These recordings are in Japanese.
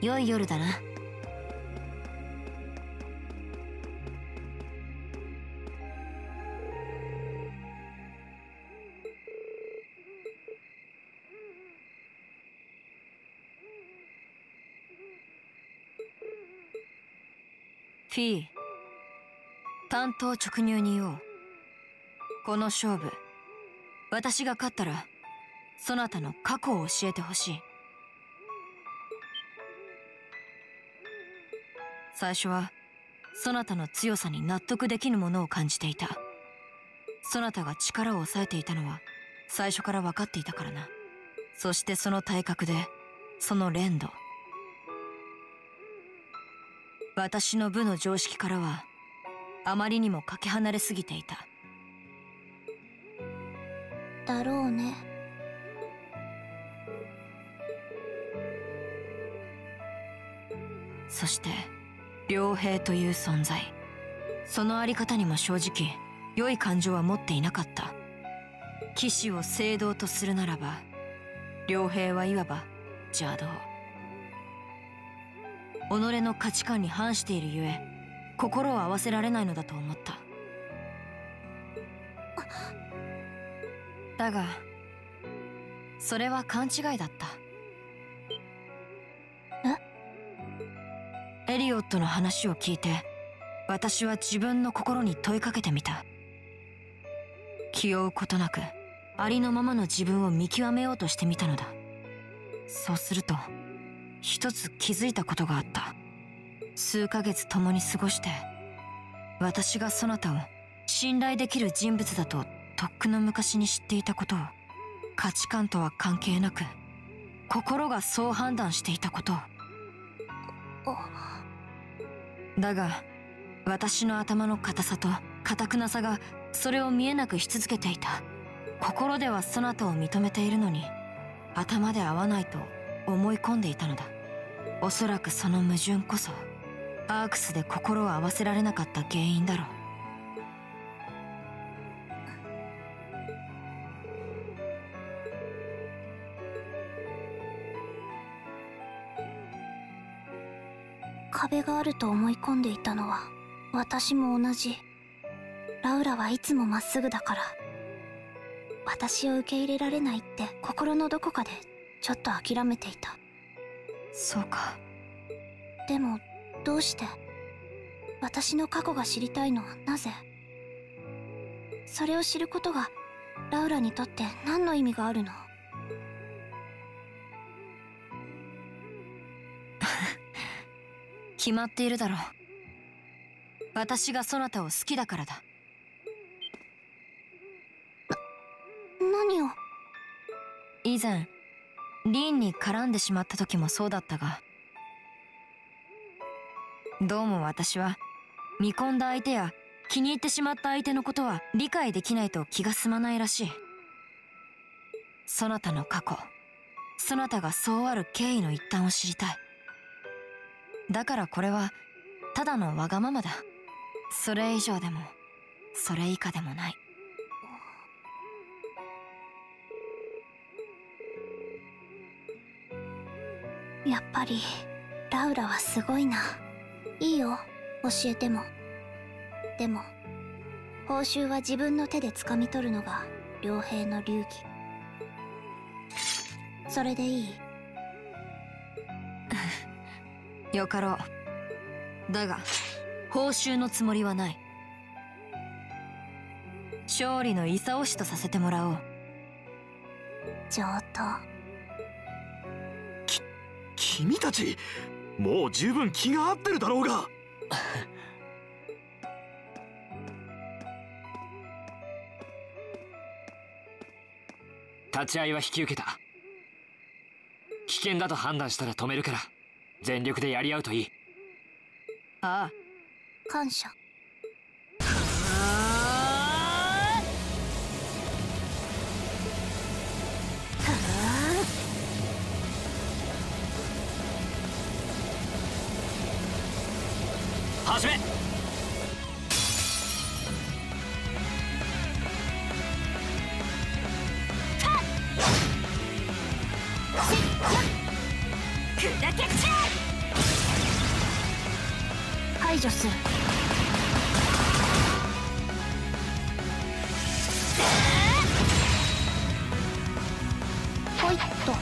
良い夜だな。フィー、単刀直入に言おう。この勝負、私が勝ったらそなたの過去を教えてほしい。最初はそなたの強さに納得できぬものを感じていた。そなたが力を抑えていたのは最初から分かっていたからな。そしてその体格で、その練度、私の部の常識からはあまりにもかけ離れすぎていた。だろうね。そして良平という存在、そのあり方にも正直良い感情は持っていなかった。騎士を正道とするならば、良平はいわば邪道。己の価値観に反しているゆえ、心を合わせられないのだと思った。だがそれは勘違いだった。エリオットの話を聞いて、私は自分の心に問いかけてみた。気負うことなくありのままの自分を見極めようとしてみたのだ。そうすると一つ気づいたことがあった。数ヶ月共に過ごして、私がそなたを信頼できる人物だととっくの昔に知っていたことを、価値観とは関係なく心がそう判断していたことを。だが私の頭の固さと固くなさがそれを見えなくし続けていた。心ではそなたを認めているのに、頭で合わないと思い込んでいたのだ。おそらくその矛盾こそアークスで心を合わせられなかった原因だろう。壁があると思い込んでいたのは私も同じ。ラウラはいつもまっすぐだから、私を受け入れられないって心のどこかでちょっと諦めていた。そうか。でもどうして私の過去が知りたいのはなぜ？それを知ることがラウラにとって何の意味があるの？決まっているだろう。私がそなたを好きだからだ。何を？以前リンに絡んでしまった時もそうだったが、どうも私は見込んだ相手や気に入ってしまった相手のことは理解できないと気が済まないらしい。そなたの過去、そなたがそうある経緯の一端を知りたい。だからこれはただのわがままだ。それ以上でもそれ以下でもない。やっぱりラウラはすごいな。いいよ、教えても。でも報酬は自分の手で掴み取るのが良平の流儀。それでいい？よかろう。だが報酬のつもりはない。勝利の功しとさせてもらおう。上等。君たち、もう十分気が合ってるだろうが。立ち会いは引き受けた。危険だと判断したら止めるから、全力でやり合うといい。ああ、感謝。始め。排除する。ほいっと。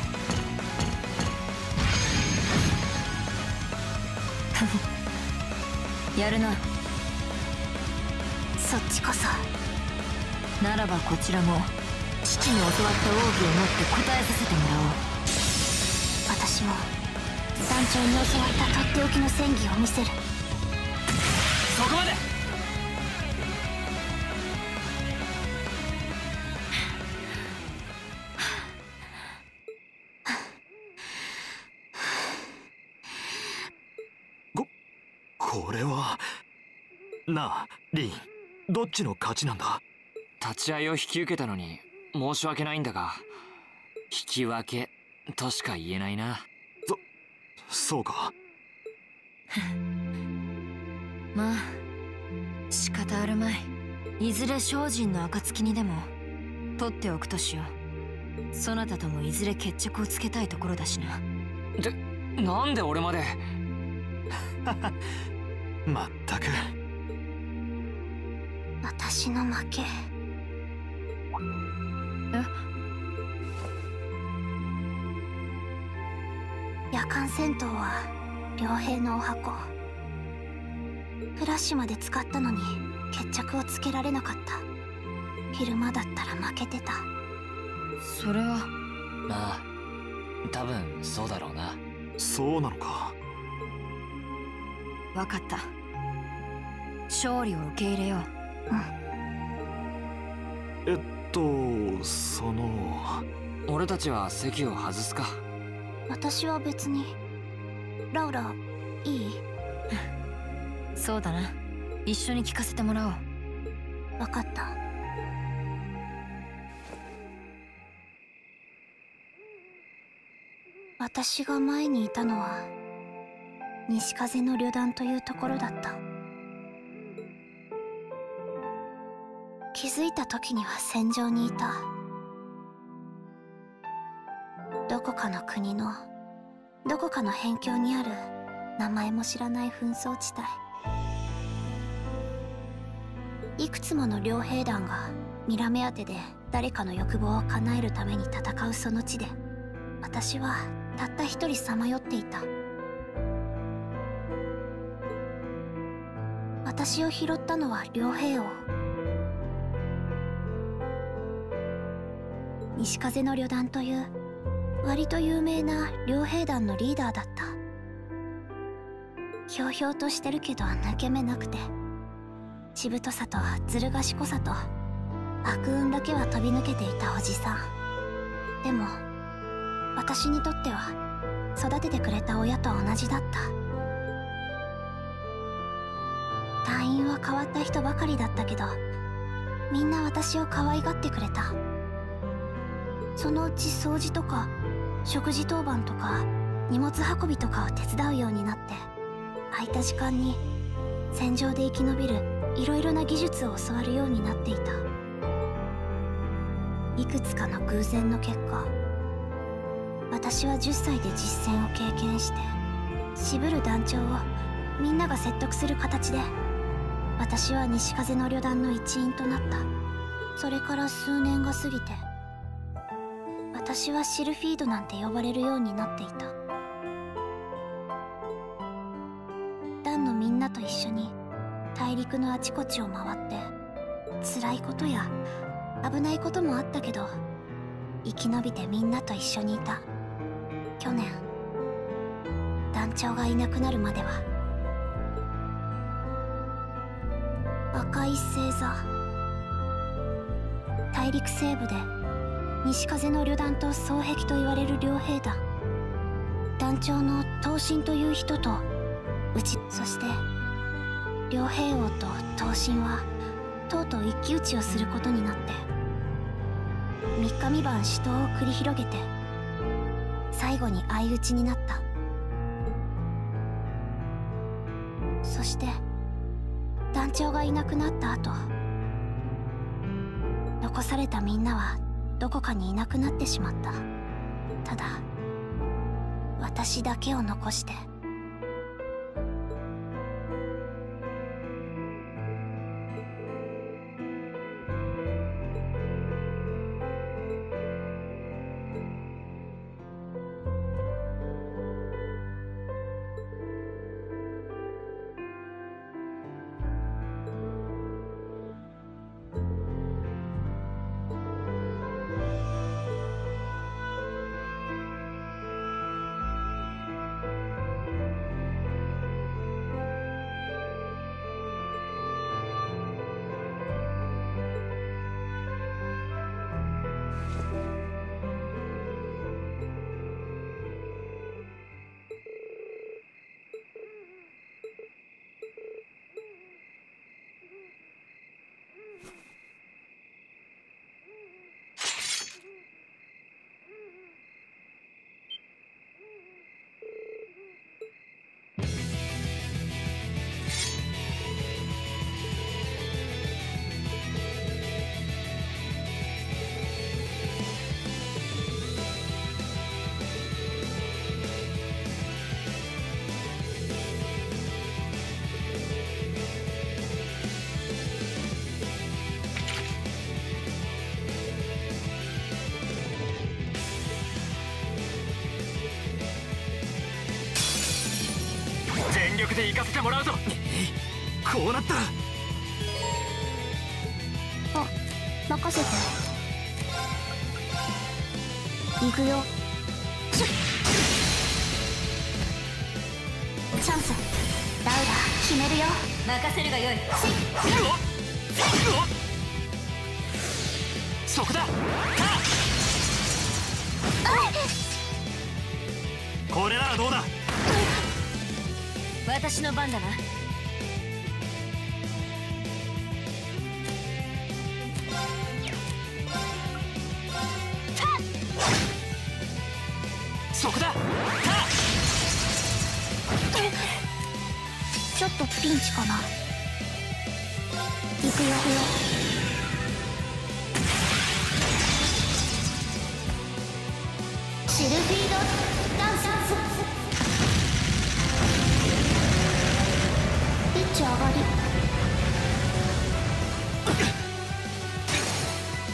やるな。そっちこそ。ならばこちらも父に教わった奥義を持って答えさせてもらおう。私も団長に教わったとっておきの戦技を見せる。そこまで。これはなあリン、どっちの勝ちなんだ？立ち合いを引き受けたのに申し訳ないんだが、引き分けとしか言えないな。そうかまあ仕方あるまい。いずれ精進の暁にでも取っておくとしよう。そなたともいずれ決着をつけたいところだしな。で、なんで俺までまったく。私の負け。夜間戦闘は傭兵のお箱、フラッシュまで使ったのに決着をつけられなかった。昼間だったら負けてた。それはまあ多分そうだろうな。そうなのか。分かった。勝利を受け入れよう。うん。俺たちは席を外すか。私は別に。ラウラ、いい？そうだな。一緒に聞かせてもらおう。分かった。私が前にいたのは西風の旅団というところだった。気づいた時には戦場にいた。どこかの国のどこかの辺境にある名前も知らない紛争地帯。いくつもの傭兵団がミラ目当てで誰かの欲望を叶えるために戦うその地で、私はたった一人さまよっていた。私を拾ったのは傭兵王。西風の旅団という割と有名な傭兵団のリーダーだった。ひょうひょうとしてるけど抜け目なくて、しぶとさとずる賢さと悪運だけは飛び抜けていたおじさん。でも私にとっては育ててくれた親と同じだった。隊員は変わった人ばかりだったけど、みんな私を可愛がってくれた。そのうち掃除とか食事当番とか荷物運びとかを手伝うようになって、空いた時間に戦場で生き延びるいろいろな技術を教わるようになっていた。いくつかの偶然の結果、私は10歳で実戦を経験して、渋る団長をみんなが説得する形で私は西風の旅団の一員となった。それから数年が過ぎて、私はシルフィードなんて呼ばれるようになっていた。団のみんなと一緒に大陸のあちこちを回って、辛いことや危ないこともあったけど生き延びてみんなと一緒にいた。去年団長がいなくなるまでは。赤い星座、大陸西部で西風の旅団と双璧と言われる両兵団、団長の東進という人とうち、そして両兵王と東進はとうとう一騎打ちをすることになって、3日三晩死闘を繰り広げて最後に相打ちになった。そして団長がいなくなった後、残されたみんなはどこかにいなくなってしまった。ただ私だけを残して。で行かせてもらうぞ。こうなったら任せて。行くよ。チャンスラウダ決めるよ。任せるがよい。そこだ。これならどうだ。私の番だな。そこだ。ちょっとピンチかな。行くよ。シルフィードダンス。上がり。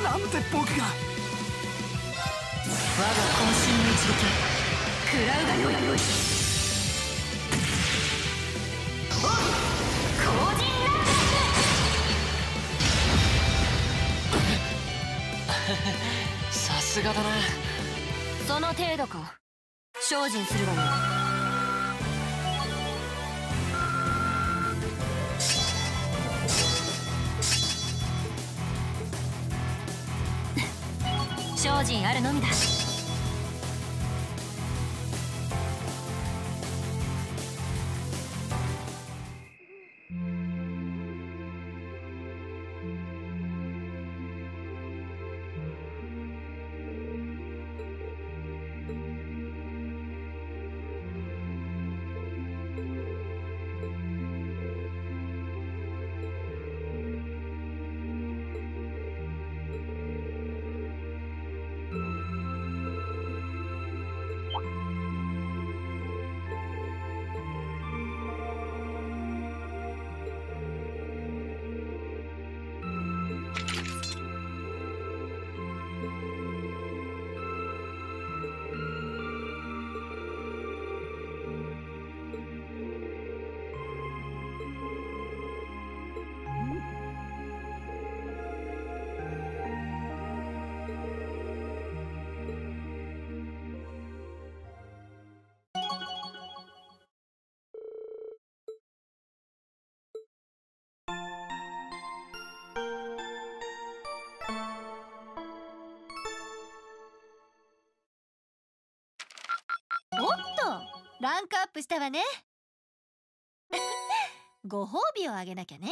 なんで僕が。我が渾身の一撃食らうがよい。おい、後陣なんだ。さすがだな。その程度か。精進するがよい。精進あるのみだ。ランクアップしたわね。ご褒美をあげなきゃね。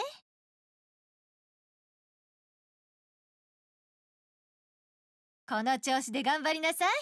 この調子で頑張りなさい。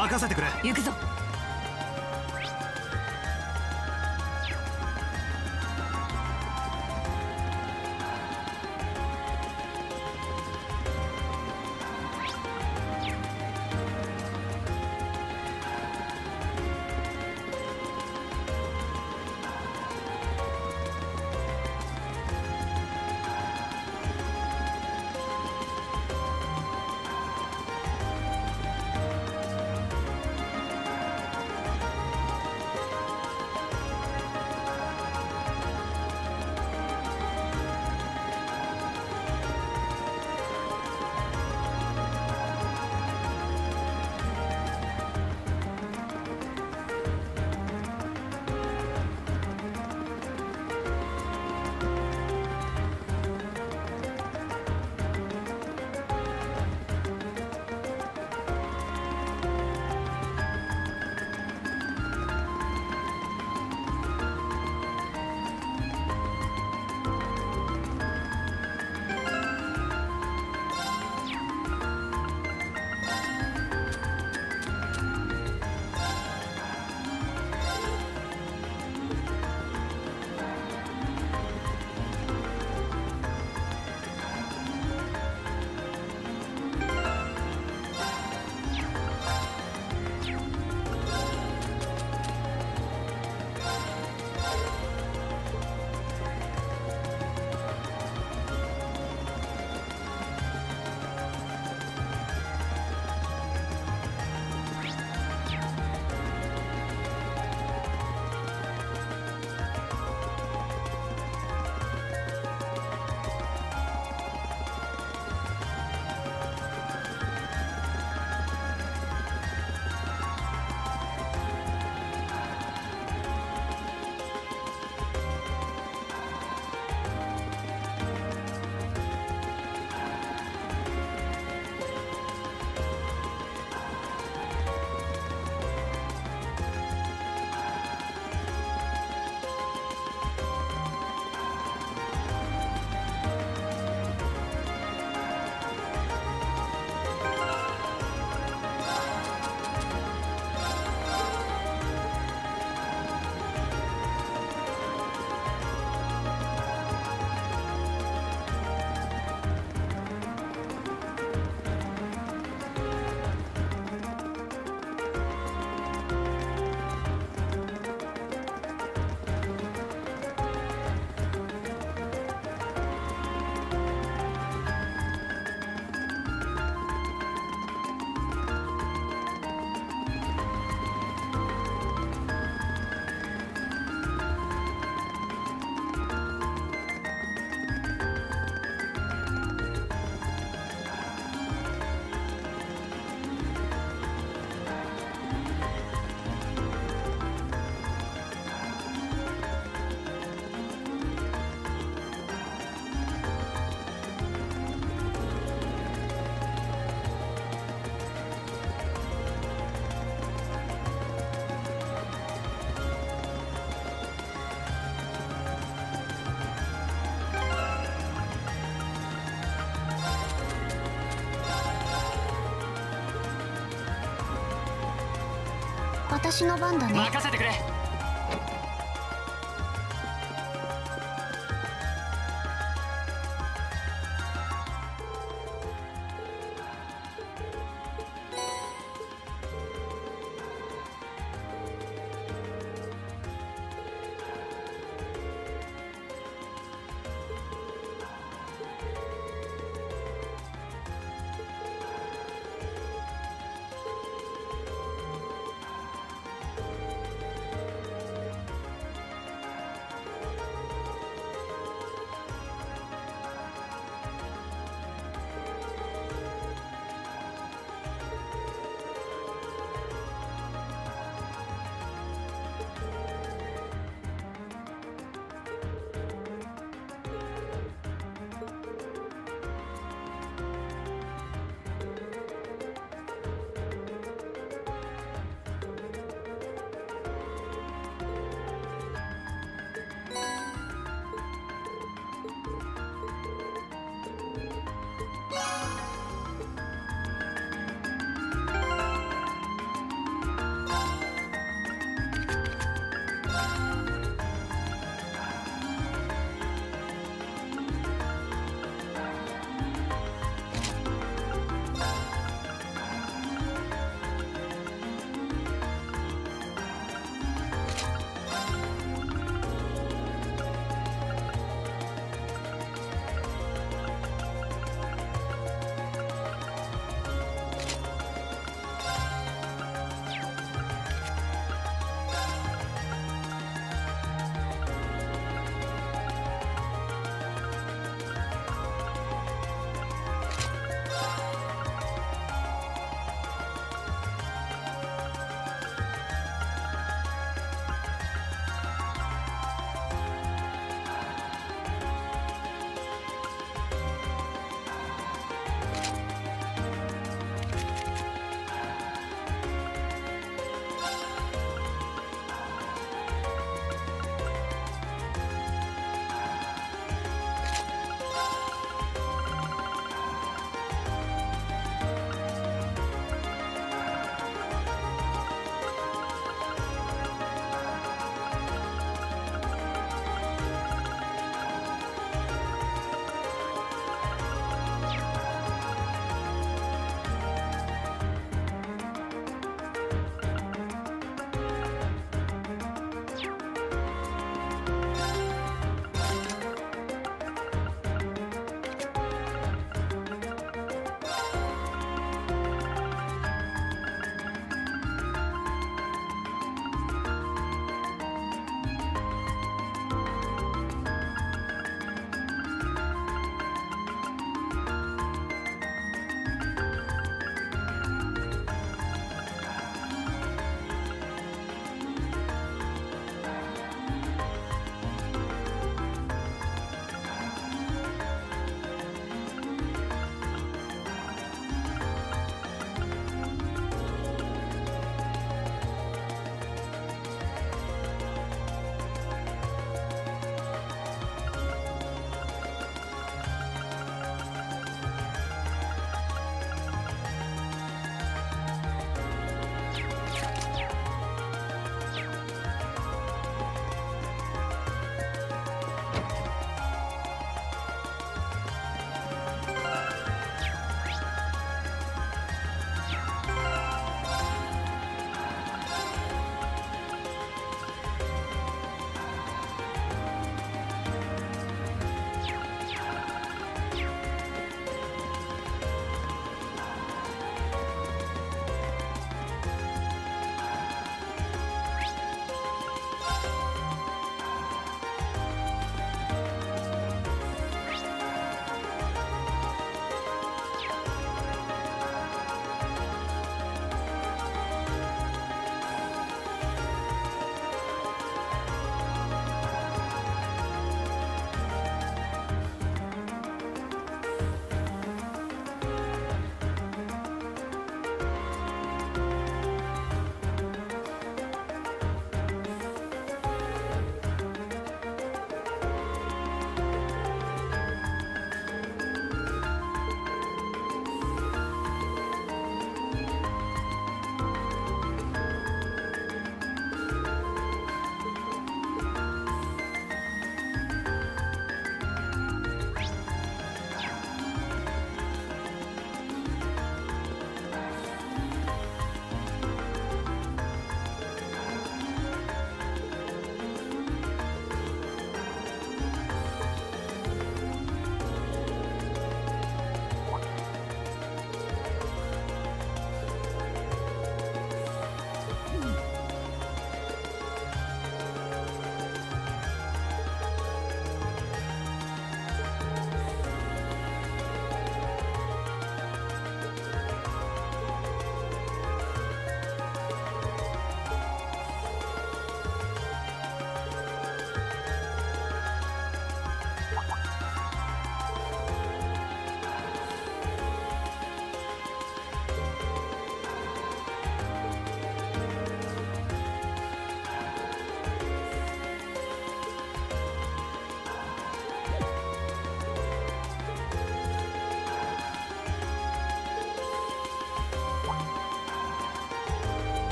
任せてくれ。行くぞ。私の番だね。任せてくれ。